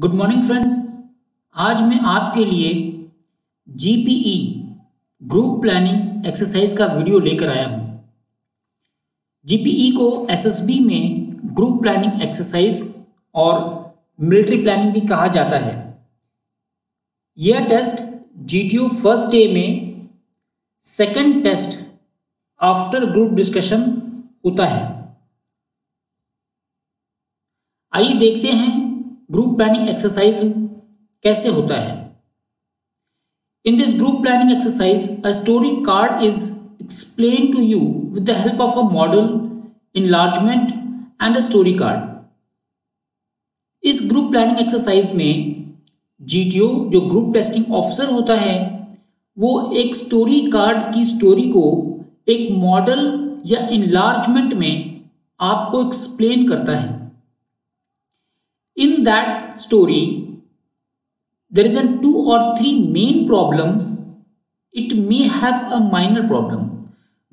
Good morning friends, आज मैं आपके लिए जीपीई ग्रुप प्लानिंग एक्सरसाइज का वीडियो लेकर आया हूं। जीपीई को एसएसबी में ग्रुप प्लानिंग एक्सरसाइज और मिलिट्री प्लानिंग भी कहा जाता है। यह टेस्ट जीटीओ फर्स्ट डे में second test after group discussion होता है। आइए देखते हैं ग्रुप प्लानिंग एक्सरसाइज कैसे होता है। In this group planning exercise, a story card is explain to you with the help of a model, enlargement and a story card. इस group planning exercise में जीटीओ जो ग्रुप टेस्टिंग ऑफिसर होता है, वो एक स्टोरी कार्ड की story को एक मॉडल या इनलार्जमेंट में आपको एक्सप्लेन करता है। In that story, there is a 2 or 3 main problems. It may have a minor problem.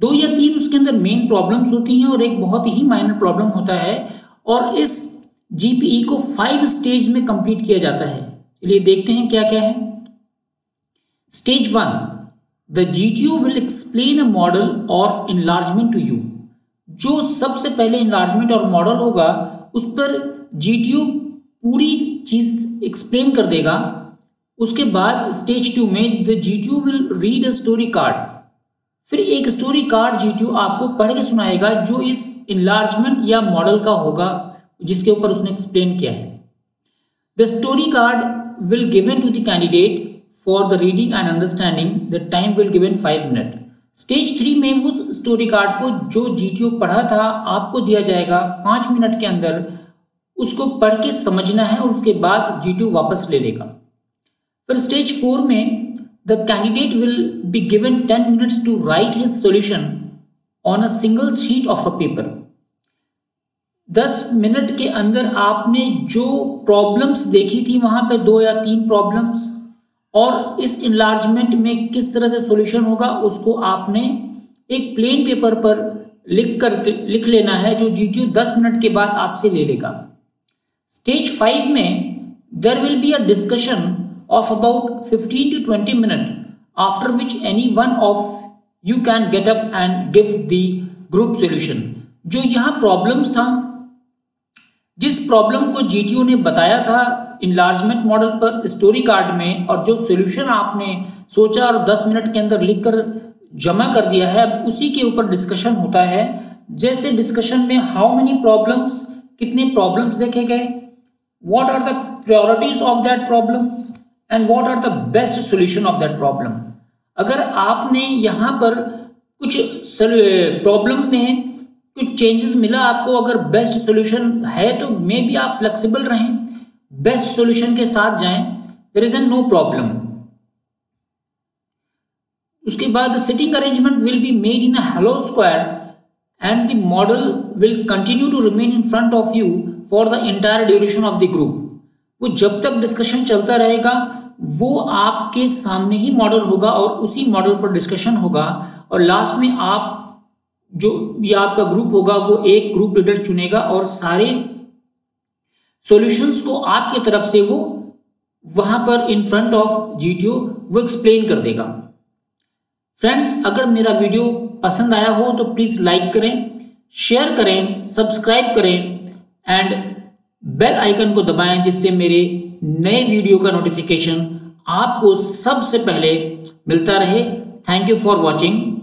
2 या 3 उसके अंदर main problems होती हैं और एक बहुत ही minor problem होता है, और इस GPE को 5 स्टेज में complete किया जाता है। चलिए देखते हैं क्या क्या है। Stage 1, the GTO will explain a model or enlargement to you. जो सबसे पहले enlargement और model होगा, उस पर GTO पूरी चीज एक्सप्लेन कर देगा। उसके बाद स्टेज 2 में the GTO will read a story card. फिर एक स्टोरी कार्ड GTO आपको पढ़ के सुनाएगा, जो इस इनलार्जमेंट या मॉडल का होगा जिसके ऊपर उसने एक्सप्लेन किया है। The story card will given to the candidate for the reading and understanding. The time will given 5 minute. Stage 3 में उस स्टोरी कार्ड को जो GTO पढ़ा था आपको दिया जाएगा 5 मिनट के अंदर। उसको पढ़ के समझना है और उसके बाद GTO वापस ले लेगा। फिर स्टेज 4 में the candidate will be given 10 minutes to write his solution on a single sheet of a paper. 10 minute के अंदर आपने जो प्रॉब्लम्स देखी थी, वहां पे 2 या 3 प्रॉब्लम्स और इस इनलार्जमेंट में किस तरह से सॉल्यूशन होगा, उसको आपने एक प्लेन पेपर पर लिख लेना है, जो GTO 10 मिनट के बाद आपसे ले लेगा। स्टेज 5 में there will be a discussion of about 15 to 20 minute, after which any one of you can get up and give the group solution. जो यहाँ प्रॉब्लम्स था, जिस प्रॉब्लम को GTO ने बताया था इनलार्जमेंट मॉडल पर स्टोरी कार्ड में, और जो सॉल्यूशन आपने सोचा और 10 मिनट के अंदर लिखकर जमा कर दिया है, अब उसी के ऊपर डिस्कशन होता है। जैसे डिस्कशन में हाउ मेनी प्रॉब्लम्स, कितने प्रॉब्लम्स देखे गए, what are the priorities of that problems and what are the best solution of that problem. अगर आपने यहाँ पर कुछ प्रॉब्लम में कुछ चेंजेस मिला आपको, अगर बेस्ट सॉल्यूशन है तो मे बी आप फ्लेक्सिबल रहें, बेस्ट सॉल्यूशन के साथ जाएं। There is no problem. उसके बाद sitting arrangement will be made in a hollow square and the model will continue to remain in front of you for the entire duration of the group. वो जब तक discussion चलता रहेगा, वो आपके सामने ही मॉडल होगा और उसी मॉडल पर डिस्कशन होगा, और लास्ट में आप जो भी आपका ग्रुप होगा, वो एक ग्रुप लीडर चुनेगा और सारे सॉल्यूशंस को आपके तरफ से वो वहां पर इन फ्रंट ऑफ GTO वो एक्सप्लेन कर देगा। फ्रेंड्स, अगर मेरा वीडियो पसंद आया हो तो प्लीज़ लाइक करें, शेयर करें, सब्सक्राइब करें एंड बेल आइकन को दबाएं, जिससे मेरे नए वीडियो का नोटिफिकेशन आपको सबसे पहले मिलता रहे। Thank you for watching.